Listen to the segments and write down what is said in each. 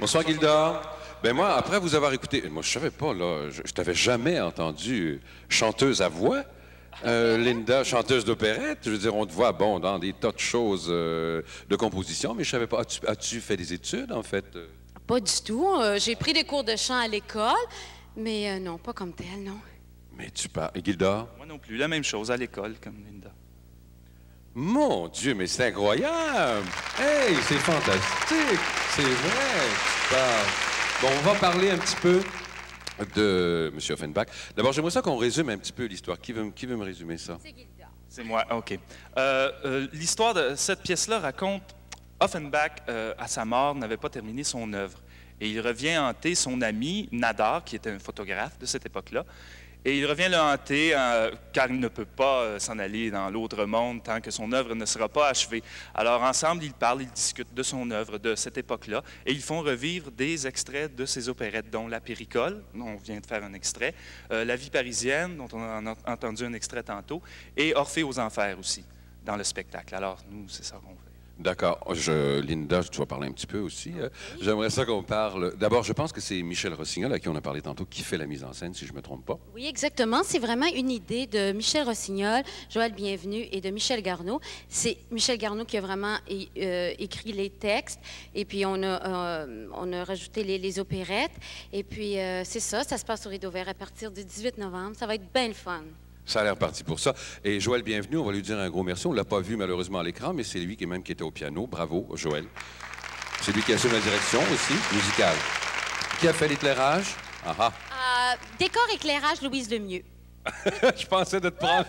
Bonsoir, Gildor. Ben moi, après vous avoir écouté, moi je savais pas, là, je t'avais jamais entendu chanteuse à voix, Linda, chanteuse d'opérette, je veux dire, on te voit, bon, dans des tas de choses de composition, mais je savais pas, as-tu fait des études, en fait? Pas du tout, j'ai pris des cours de chant à l'école, mais non, pas comme telle, non. Mais tu parles, Gildor? Moi non plus, la même chose à l'école, comme Linda. Mon Dieu, mais c'est incroyable! Hey, c'est fantastique! C'est vrai, tu parles. Bon, on va parler un petit peu de M. Offenbach. D'abord, j'aimerais ça qu'on résume un petit peu l'histoire. Qui veut me résumer ça? C'est Gildor. C'est moi, OK. L'histoire de cette pièce-là raconte Offenbach, à sa mort, n'avait pas terminé son œuvre. Et il revient hanter son ami Nadar, qui était un photographe de cette époque-là. Et il revient le hanter car il ne peut pas s'en aller dans l'autre monde tant que son œuvre ne sera pas achevée. Alors ensemble, ils parlent, ils discutent de son œuvre de cette époque-là et ils font revivre des extraits de ses opérettes, dont La Péricole, dont on vient de faire un extrait, La Vie parisienne, dont on a entendu un extrait tantôt, et Orphée aux enfers aussi, dans le spectacle. Alors nous, c'est ça qu'on fait. D'accord. Linda, tu vas parler un petit peu aussi. Hein? J'aimerais ça qu'on parle. D'abord, je pense que c'est Michel Rossignol, à qui on a parlé tantôt, qui fait la mise en scène, si je ne me trompe pas. Oui, exactement. C'est vraiment une idée de Michel Rossignol, Joël Bienvenu et de Michel Garneau. C'est Michel Garneau qui a vraiment écrit les textes. Et puis, on a rajouté les opérettes. Et puis, c'est ça. Ça se passe au Rideau vert à partir du 18 novembre. Ça va être bien le fun. Ça a l'air parti pour ça. Et Joël Bienvenu, on va lui dire un gros merci. On ne l'a pas vu malheureusement à l'écran, mais c'est lui qui même qui était au piano. Bravo, Joël. C'est lui qui assume la direction aussi, musicale. Qui a fait l'éclairage? Décor éclairage, Louise Lemieux. Je pensais de te prendre.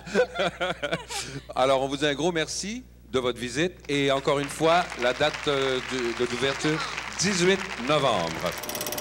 Alors, on vous dit un gros merci de votre visite. Et encore une fois, la date d'ouverture, 18 novembre.